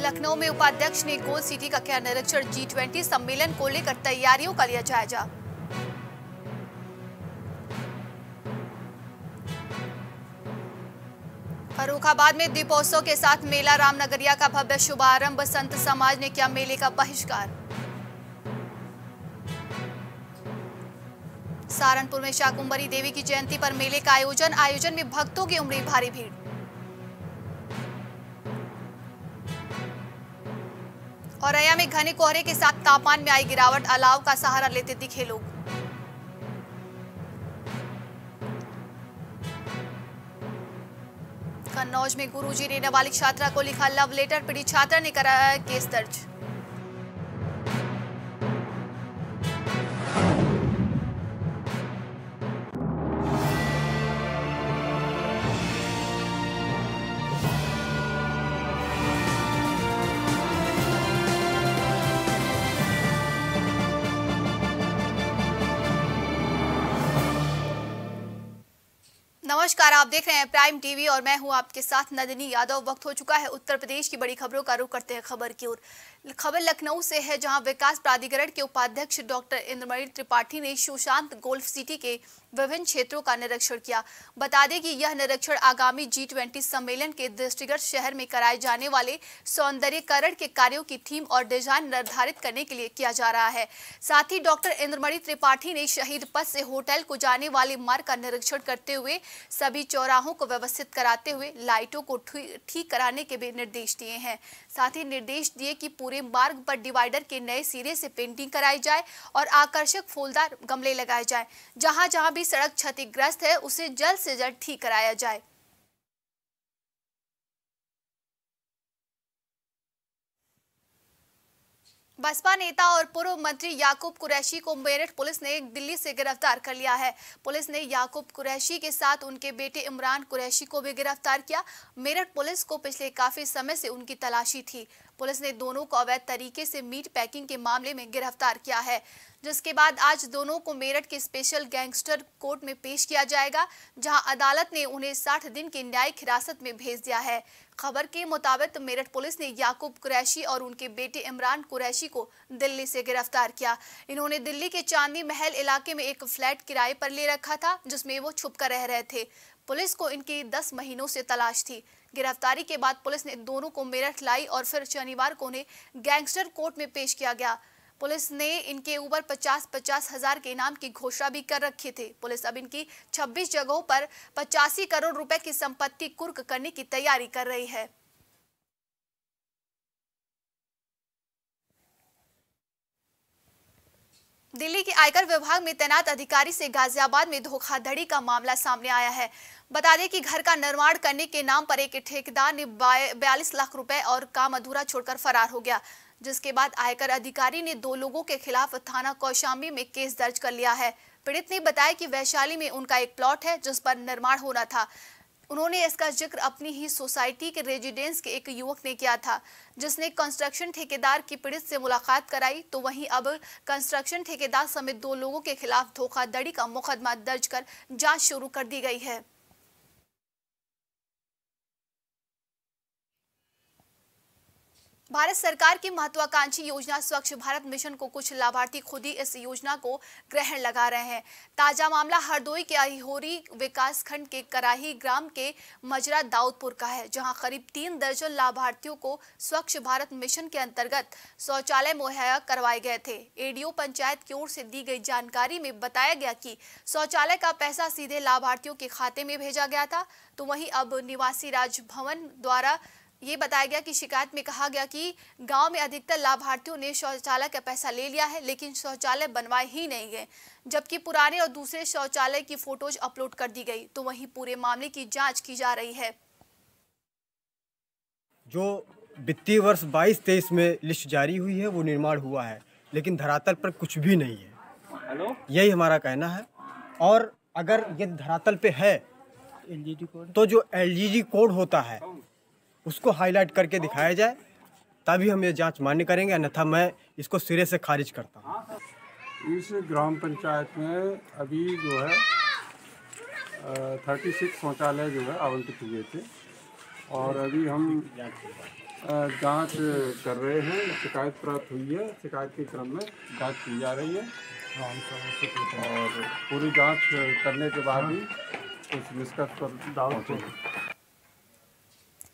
लखनऊ में उपाध्यक्ष ने गोल्फ सिटी का किया निरीक्षण। G20 सम्मेलन को लेकर तैयारियों का लिया जायजा। फर्रुखाबाद में दीपोत्सव के साथ मेला रामनगरिया का भव्य शुभारंभ। संत समाज ने किया मेले का बहिष्कार। सहारनपुर में शाकुंबरी देवी की जयंती पर मेले का आयोजन में भक्तों की उमड़ी भारी भीड़। औरैया में घने कोहरे के साथ तापमान में आई गिरावट। अलाव का सहारा लेते दिखे लोग। कन्नौज में गुरुजी ने नाबालिग छात्रा को लिखा लव लेटर। पीड़ित छात्रा ने कराया केस दर्ज। नमस्कार, आप देख रहे हैं प्राइम टीवी और मैं हूं आपके साथ नदनी यादव। वक्त हो चुका है उत्तर प्रदेश की बड़ी खबरों का। रुख करते हैं खबर की ओर। खबर लखनऊ से है, जहां विकास प्राधिकरण के उपाध्यक्ष डॉक्टर इंद्रमणि त्रिपाठी ने सुशांत गोल्फ सिटी के विभिन्न क्षेत्रों का निरीक्षण किया। बता दें कि यह निरीक्षण आगामी G20 सम्मेलन के दृष्टिगत शहर में कराए जाने वाले सौंदर्यकरण के कार्यों की थीम और डिजाइन निर्धारित करने के लिए किया जा रहा है। साथ ही डॉक्टर इंद्रमणि त्रिपाठी ने शहीद पथ से होटल को जाने वाले मार्ग का निरीक्षण करते हुए सभी चौराहों को व्यवस्थित कराते हुए लाइटों को ठीक कराने के भी निर्देश दिए हैं। साथ ही निर्देश दिए कि पूरे मार्ग पर डिवाइडर के नए सिरे से पेंटिंग कराई जाए और आकर्षक फूलदार गमले लगाए जाए। जहां जहां भी सड़क क्षतिग्रस्त है उसे जल्द से जल्द ठीक कराया जाए। बसपा नेता और पूर्व मंत्री याकूब कुरैशी को मेरठ पुलिस ने दिल्ली से गिरफ्तार कर लिया है। पुलिस ने याकूब कुरैशी के साथ उनके बेटे इमरान कुरैशी को भी गिरफ्तार किया। मेरठ पुलिस को पिछले काफी समय से उनकी तलाशी थी। पुलिस ने दोनों को अवैध तरीके से मीट पैकिंग के मामले में गिरफ्तार किया है, जिसके बाद आज दोनों को मेरठ के स्पेशल गैंगस्टर कोर्ट में पेश किया जाएगा, जहां अदालत ने उन्हें 60 दिन की न्यायिक हिरासत में भेज दिया है। खबर के मुताबिक मेरठ पुलिस ने याकूब कुरैशी और उनके बेटे इमरान कुरैशी को दिल्ली से गिरफ्तार किया। इन्होंने दिल्ली के चांदनी महल इलाके में एक फ्लैट किराए पर ले रखा था, जिसमें वो छुपकर रह रहे थे। पुलिस को इनकी 10 महीनों से तलाश थी। गिरफ्तारी के बाद पुलिस ने दोनों को मेरठ लाई और फिर शनिवार को उन्हें गैंगस्टर कोर्ट में पेश किया गया। पुलिस ने इनके ऊपर 50-50 हजार के इनाम की घोषणा भी कर रखे थे। पुलिस अब इनकी 26 जगहों पर 85 करोड़ रुपए की संपत्ति कुर्क करने की तैयारी कर रही है। दिल्ली के आयकर विभाग में तैनात अधिकारी से गाजियाबाद में धोखाधड़ी का मामला सामने आया है। बता दें कि घर का निर्माण करने के नाम पर एक ठेकेदार ने 42 लाख रुपए और काम अधूरा छोड़कर फरार हो गया, जिसके बाद आयकर अधिकारी ने 2 लोगों के खिलाफ थाना कौशाम्बी में केस दर्ज कर लिया है। पीड़ित ने बताया कि वैशाली में उनका एक प्लॉट है, जिस पर निर्माण होना था। उन्होंने इसका जिक्र अपनी ही सोसाइटी के रेजिडेंस के एक युवक ने किया था, जिसने कंस्ट्रक्शन ठेकेदार की पीड़ित से मुलाकात कराई। तो वहीं अब कंस्ट्रक्शन ठेकेदार समेत 2 लोगों के खिलाफ धोखाधड़ी का मुकदमा दर्ज कर जांच शुरू कर दी गई है। भारत सरकार की महत्वाकांक्षी योजना स्वच्छ भारत मिशन को कुछ लाभार्थी खुद ही इस योजना को ग्रहण लगा रहे हैं। ताजा मामला हरदोई के अहिहोरी विकास खंड के कराही ग्राम के मजरा दाऊदपुर का है, जहां करीब 3 दर्जन लाभार्थियों को स्वच्छ भारत मिशन के अंतर्गत शौचालय मुहैया करवाए गए थे। एडीओ पंचायत की ओर से दी गई जानकारी में बताया गया कि शौचालय का पैसा सीधे लाभार्थियों के खाते में भेजा गया था। तो वहीं अब निवासी राजभवन द्वारा ये बताया गया कि शिकायत में कहा गया कि गांव में अधिकतर लाभार्थियों ने शौचालय का पैसा ले लिया है, लेकिन शौचालय बनवाए ही नहीं गए, जबकि पुराने और दूसरे शौचालय की फोटोज अपलोड कर दी गई। तो वहीं पूरे मामले की जांच की जा रही है। जो वित्तीय वर्ष 22-23 में लिस्ट जारी हुई है वो निर्माण हुआ है, लेकिन धरातल पर कुछ भी नहीं है, यही हमारा कहना है। और अगर ये धरातल पे है तो जो LGD कोड होता है उसको हाईलाइट करके दिखाया जाए, तभी हम ये जांच मान्य करेंगे, अन्यथा मैं इसको सिरे से खारिज करता हूँ। इस ग्राम पंचायत में अभी जो है 36 शौचालय जो है आवंटित हुए थे, और अभी हम जांच कर रहे हैं। शिकायत प्राप्त हुई है, शिकायत के क्रम में जांच की जा रही है और पूरी जांच करने के बाद ही कुछ निष्कर्ष पर पहुंचेंगे।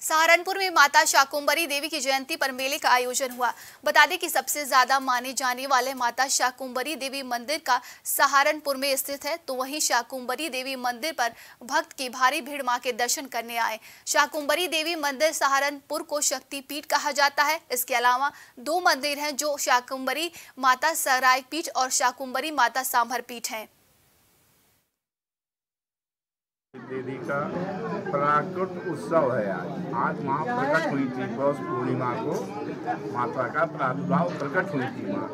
सहारनपुर में माता शाकुंबरी देवी की जयंती पर मेले का आयोजन हुआ। बता दें कि सबसे ज्यादा माने जाने वाले माता शाकुंबरी देवी मंदिर का सहारनपुर में स्थित है, तो वहीं शाकुंबरी देवी मंदिर पर भक्त की भारी भीड़ मां के दर्शन करने आए। शाकुंबरी देवी मंदिर सहारनपुर को शक्तिपीठ कहा जाता है। इसके अलावा दो मंदिर हैं जो शाकुंबरी माता सराय पीठ और शाकुंबरी माता सांभर पीठ है। देवी का प्राकट उत्सव है। आज माँ प्रकट हुई थी, पौष पूर्णिमा को माता का प्रादुर्भाव प्रकट हुई थी माँ।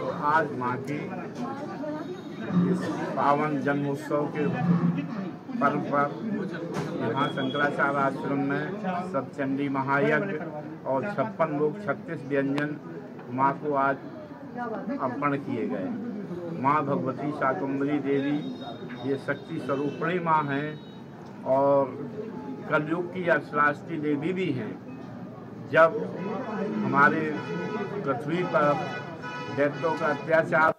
तो आज माँ की इस पावन जन्मोत्सव के पर्व पर यहाँ शंकराचार्य आश्रम में सप्तचंडी महायज्ञ और 56 लोग 36 व्यंजन माँ को आज अर्पण किए गए। माँ भगवती शाकुंबरी देवी ये शक्ति स्वरूपणी माँ हैं और कलयुग की अष्टाष्टी देवी भी हैं। जब हमारे पृथ्वी पर दैत्यों का अत्याचार।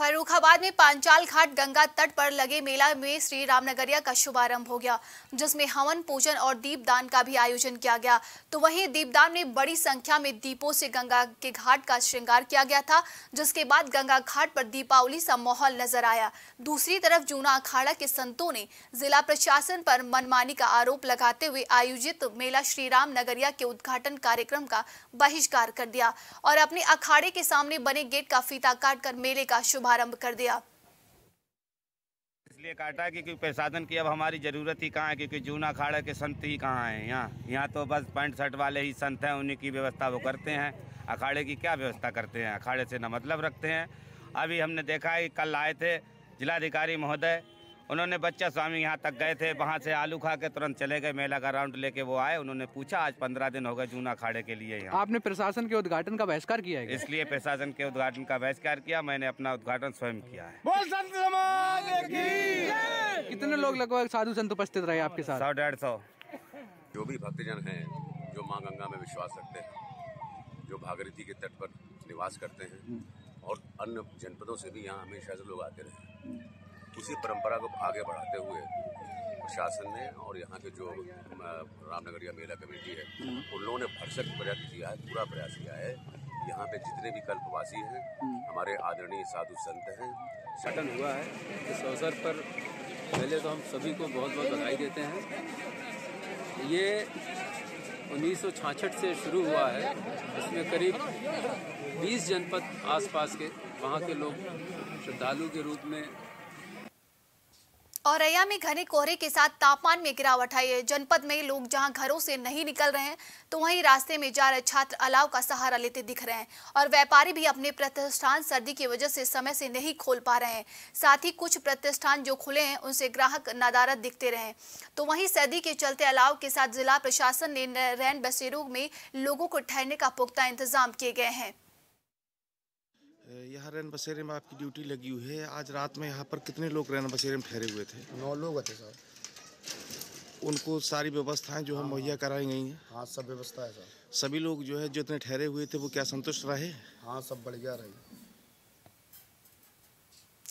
फर्रुखाबाद में पांचाल घाट गंगा तट पर लगे मेला में श्री रामनगरिया का शुभारंभ हो गया, जिसमें हवन पूजन और दीपदान का भी आयोजन किया गया। तो वहीं दीपदान में बड़ी संख्या में दीपों से गंगा के घाट का श्रृंगार किया गया था, जिसके बाद गंगा घाट पर दीपावली सा माहौल नजर आया। दूसरी तरफ जूना अखाड़ा के संतों ने जिला प्रशासन पर मनमानी का आरोप लगाते हुए आयोजित मेला श्री राम नगरिया के उद्घाटन कार्यक्रम का बहिष्कार कर दिया और अपने अखाड़े के सामने बने गेट का फीता काट कर मेले का आरंभ कर दिया। इसलिए काटा कि क्योंकि प्रसाधन की अब हमारी जरूरत ही कहाँ है, क्योंकि जूना अखाड़ा के संत ही कहाँ हैं। यहाँ तो बस पैंट शर्ट वाले ही संत हैं, उन्हीं की व्यवस्था वो करते हैं। अखाड़े की क्या व्यवस्था करते हैं, अखाड़े से न मतलब रखते हैं। अभी हमने देखा है, कल आए थे जिलाधिकारी महोदय, उन्होंने बच्चा स्वामी यहाँ तक गए थे, वहाँ से आलू खा के तुरंत चले गए। मेला का राउंड लेके वो आए, उन्होंने पूछा आज 15 दिन हो गए जूना अखाड़े के लिए यहाँ। आपने प्रशासन के उद्घाटन का बहिष्कार किया है। इसलिए प्रशासन के उद्घाटन का बहिष्कार किया, मैंने अपना उद्घाटन स्वयं किया है। बोल संत समाज की। कितने लोग लगभग साधु संत उपस्थित रहे आपके साथ? 100-150। जो भी भक्तजन है जो माँ गंगा में विश्वास रखते हैं, जो भागीरथी के तट पर निवास करते हैं और अन्य जनपदों से भी यहाँ हमेशा से लोग आते रहे, उसी परंपरा को आगे बढ़ाते हुए प्रशासन ने और यहाँ के जो रामनगरिया मेला कमेटी है उन लोगों ने भरसक प्रयास किया है, पूरा प्रयास किया है। यहाँ पे जितने भी कल्पवासी हैं, हमारे आदरणीय साधु संत हैं। सटन हुआ है इस अवसर पर पहले तो हम सभी को बहुत बहुत बधाई देते हैं। ये 1966 से शुरू हुआ है, इसमें करीब 20 जनपद आसपास के वहाँ के लोग श्रद्धालु के रूप में। औरैया में घने कोहरे के साथ तापमान में गिरावट आई है। जनपद में लोग जहां घरों से नहीं निकल रहे हैं, तो वहीं रास्ते में जा रहे छात्र अलाव का सहारा लेते दिख रहे हैं और व्यापारी भी अपने प्रतिष्ठान सर्दी की वजह से समय से नहीं खोल पा रहे हैं। साथ ही कुछ प्रतिष्ठान जो खुले हैं उनसे ग्राहक नदारत दिखते रहे। तो वहीं सर्दी के चलते अलाव के साथ जिला प्रशासन ने रैन बसेरों में लोगों को ठहरने का पुख्ता इंतजाम किए गए हैं। यहाँ रैन बसेरे में आपकी ड्यूटी लगी हुई है। आज रात में यहाँ पर कितने लोग रैन बसेरे में ठहरे हुए थे? 9 लोग थे सर। उनको सारी व्यवस्थाएं जो है मुहैया कराई गई हैं? हाँ, सब व्यवस्था है सर। सभी लोग जो है जो इतने ठहरे हुए थे वो क्या संतुष्ट रहे? हाँ, सब बढ़िया रहे।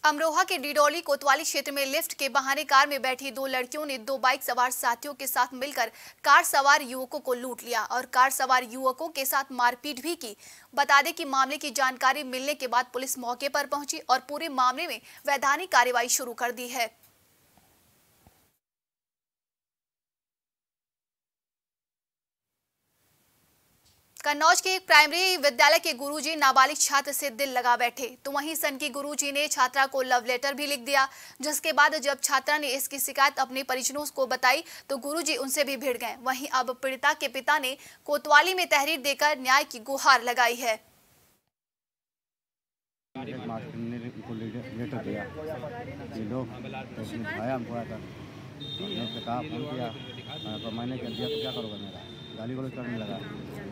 अमरोहा के डिडौली कोतवाली क्षेत्र में लिफ्ट के बहाने कार में बैठी 2 लड़कियों ने 2 बाइक सवार साथियों के साथ मिलकर कार सवार युवकों को लूट लिया और कार सवार युवकों के साथ मारपीट भी की। बता दें कि मामले की जानकारी मिलने के बाद पुलिस मौके पर पहुंची और पूरे मामले में वैधानिक कार्रवाई शुरू कर दी है। कन्नौज के एक प्राइमरी विद्यालय के गुरुजी नाबालिग छात्र से दिल लगा बैठे। तो वहीं सनकी गुरुजी ने छात्रा को लव लेटर भी लिख दिया, जिसके बाद जब छात्रा ने इसकी शिकायत अपने परिजनों को बताई तो गुरुजी उनसे भी भिड़ गए। वहीं अब पीड़िता के पिता ने कोतवाली में तहरीर देकर न्याय की गुहार लगाई है। गाली गलौज करने लगा,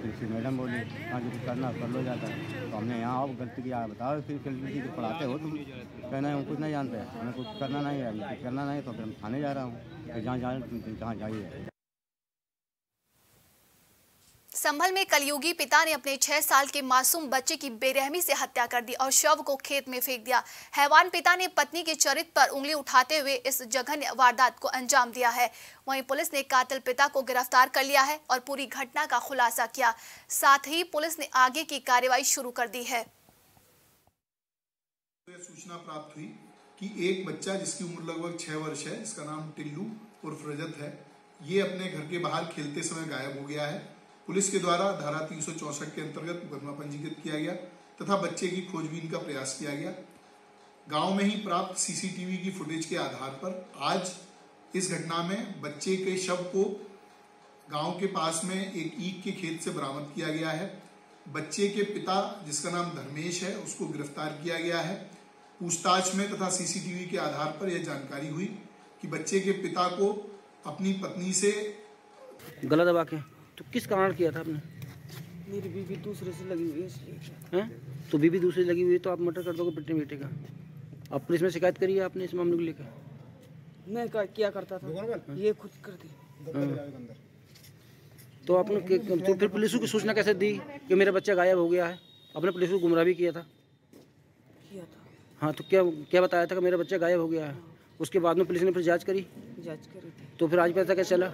फिर से मैडम बोली हाँ जो कुछ करना कर लो जाता है। तो हमने यहाँ आओ गलती किया, बताओ फिर गलती जो पढ़ाते हो तुम, कहना है हम कुछ नहीं जानते हैं, हमें कुछ करना नहीं है, कुछ करना नहीं है तो फिर हम थाने जा रहा हूँ, फिर जहाँ जाइए। संभल में कलयुगी पिता ने अपने 6 साल के मासूम बच्चे की बेरहमी से हत्या कर दी और शव को खेत में फेंक दिया। हैवान पिता ने पत्नी के चरित्र पर उंगली उठाते हुए इस जघन्य वारदात को अंजाम दिया है। वहीं पुलिस ने कातिल पिता को गिरफ्तार कर लिया है और पूरी घटना का खुलासा किया। साथ ही पुलिस ने आगे की कार्रवाई शुरू कर दी है। सूचना प्राप्त हुई कि एक बच्चा जिसकी उम्र लगभग 6 वर्ष है, इसका नाम टिल्लू उर्फ रजत है, ये अपने घर के बाहर खेलते समय गायब हो गया है। पुलिस के द्वारा धारा 364 के अंतर्गत मुकदमा पंजीकृत किया गया तथा बच्चे की खोजबीन का प्रयास किया गया। गांव में ही प्राप्त सीसीटीवी की फुटेज के आधार पर आज इस घटना में बच्चे के शव को गाँव के पास में एक ईख के खेत से बरामद किया गया है। बच्चे के पिता जिसका नाम धर्मेश है, उसको गिरफ्तार किया गया है। पूछताछ में तथा सीसीटीवी के आधार पर यह जानकारी हुई कि बच्चे के पिता को अपनी पत्नी से गला दबा के, तो किस कारण किया था आपने? मेरी बीवी दूसरे से लगी हुई है। हैं? तो बीवी दूसरे से लगी हुई है तो आप मर्डर कर दोगे बेटे का? आप पुलिस में शिकायत करी है आपने इस मामले को लेकर? मैं क्या करता था, ये खुद करती। तो आपने तो फिर पुलिस को सूचना कैसे दी कि मेरा बच्चा गायब हो गया है? आपने पुलिस को गुमराह भी किया था। हाँ, तो क्या बताया था कि मेरा बच्चा गायब हो गया है? उसके बाद में पुलिस ने फिर जांच करी थी। तो फिर आज पता क्या चला?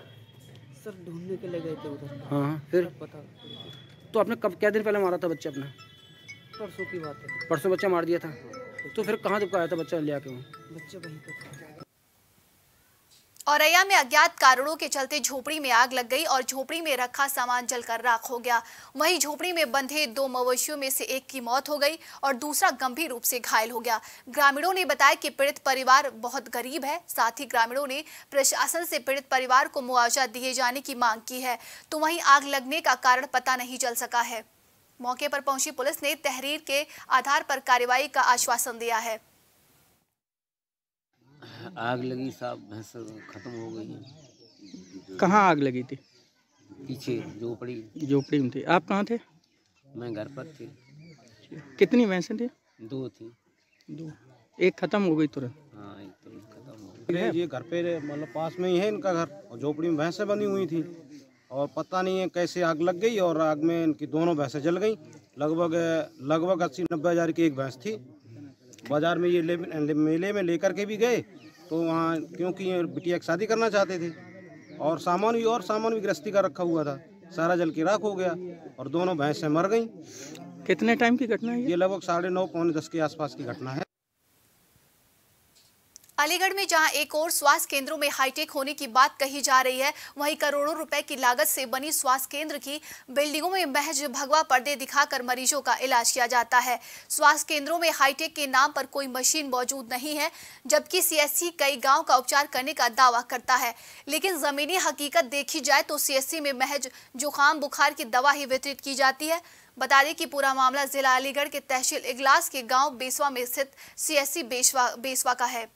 सर ढूंढने के लिए गए थे उधर। हाँ, फिर पता। तो आपने कब, क्या दिन पहले मारा था बच्चा अपना? परसों की बात है। परसों बच्चा मार दिया था। तो फिर कहाँ तक आया था बच्चा ले आके? बच्चा वहीं पर। औरैया में अज्ञात कारणों के चलते झोपड़ी में आग लग गई और झोपड़ी में रखा सामान जलकर राख हो गया। वहीं झोपड़ी में बंधे 2 मवेशियों में से एक की मौत हो गई और दूसरा गंभीर रूप से घायल हो गया। ग्रामीणों ने बताया कि पीड़ित परिवार बहुत गरीब है। साथ ही ग्रामीणों ने प्रशासन से पीड़ित परिवार को मुआवजा दिए जाने की मांग की है। तो वहीं आग लगने का कारण पता नहीं चल सका है। मौके पर पहुंची पुलिस ने तहरीर के आधार पर कार्रवाई का आश्वासन दिया है। आग लगी साहब, भैंस खत्म हो गई। कहाँ आग लगी थी? पीछे झोपड़ी में थी। आप कहाँ थे? मैं घर पर थी। कितनी भैंसें थी? 2 थी। एक खत्म हो गई तुरंत? हाँ, एक तुरंत खत्म हो गई। ये घर पे मतलब पास में ही है इनका घर और झोपड़ी में भैंसें बनी हुई थी और पता नहीं है कैसे आग लग गई और आग में इनकी दोनों भैंसें जल गई। लगभग 80-90 हज़ार की एक भैंस थी। बाजार में ये मेले में लेकर के भी गए तो वहाँ, क्योंकि ये बिटिया की शादी करना चाहते थे और सामान भी गृहस्थी का रखा हुआ था, सारा जल के राख हो गया और दोनों भैंसें मर गईं। कितने टाइम की घटना है ये? लगभग 9:30-9:45 के आसपास की घटना है। अलीगढ़ में जहां एक और स्वास्थ्य केंद्रों में हाईटेक होने की बात कही जा रही है, वहीं करोड़ों रुपए की लागत से बनी स्वास्थ्य केंद्र की बिल्डिंगों में महज भगवा पर्दे दिखाकर मरीजों का इलाज किया जाता है। स्वास्थ्य केंद्रों में हाईटेक के नाम पर कोई मशीन मौजूद नहीं है, जबकि CSC कई गाँव का उपचार करने का दावा करता है। लेकिन जमीनी हकीकत देखी जाए तो CSC में महज जुकाम बुखार की दवा ही वितरित की जाती है। बता दें कि पूरा मामला जिला अलीगढ़ के तहसील इगलास के गाँव बेसवा में स्थित CSC बेसवा का है।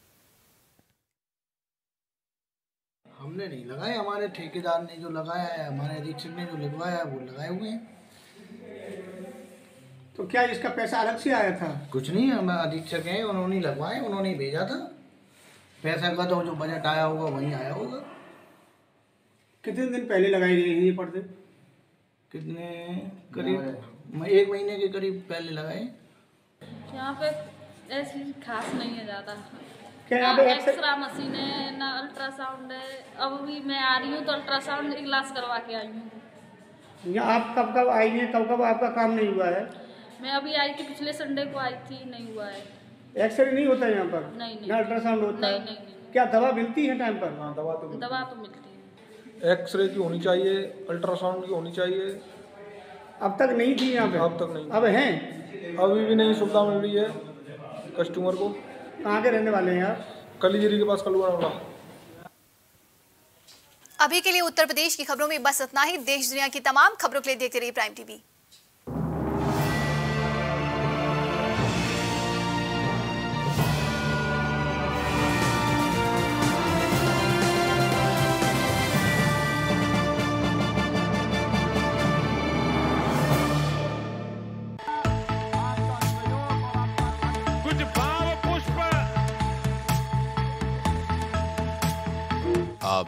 हमने नहीं लगाए, हमारे ठेकेदार ने जो लगाया है, हमारे अधीक्षक ने जो लगवाया है, वो लगाए हुए हैं। तो क्या इसका पैसा अलग से आया था? कुछ नहीं, हम अधीक्षक हैं, उन्होंने लगवाए, उन्होंने भेजा था। पैसा का तो जो बजट आया होगा वहीं आया होगा। कितने दिन पहले लगाई गई है ये पर्दे? कितने करीब 1 महीने के करीब पहले लगाए। यहाँ पे ऐसी खास नहीं है ज़्यादा। क्या एक्सरा मशीन है ना, अल्ट्रासाउंड है। अब भी मैं आ रही हूँ तो अल्ट्रासाउंड इलाज करवा के आई हूँ। या आप कब आई हैं? कब आपका काम नहीं हुआ है? मैं अभी आई थी, पिछले संडे को आई थी, नहीं हुआ है। एक्सरे नहीं होता यहाँ पर? नहीं। ना अल्ट्रासाउंड होता है? नहीं। क्या दवा मिलती है टाइम पर? हाँ, दवा तो मिलती है। एक्सरे की होनी चाहिए, अल्ट्रासाउंड की होनी चाहिए। अब तक नहीं थी यहाँ पर? अब तक नहीं। अब है? अभी भी नहीं सुविधा मिल रही है कस्टमर को। कहाँ के रहने वाले हैं आप? कलीजरी के पास कलुआ। अभी के लिए उत्तर प्रदेश की खबरों में बस इतना ही। देश दुनिया की तमाम खबरों के लिए देखते रहिए प्राइम टीवी। आप